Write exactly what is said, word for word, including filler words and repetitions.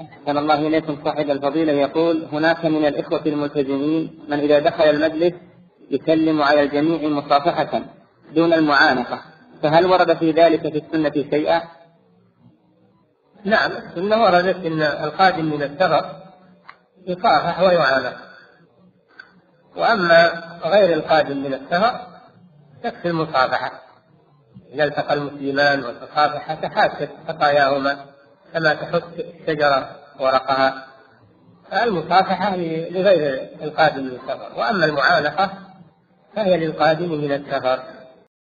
أحسن الله إليكم صاحب الفضيلة يقول: هناك من الإخوة الملتزمين من إذا دخل المجلس يسلم على الجميع مصافحة دون المعانقة، فهل ورد في ذلك في السنة شيئا؟ نعم، السنة وردت أن القادم من السفر يصافح ويعانق، وأما غير القادم من السفر تكفي المصافحة. إذا التقى المسلمان والمصافحة تحاكت خطاياهما كما تحك الشجرة ورقها، فالمصافحة لغير القادم من السفر، وأما المعانقة فهي للقادم من السفر.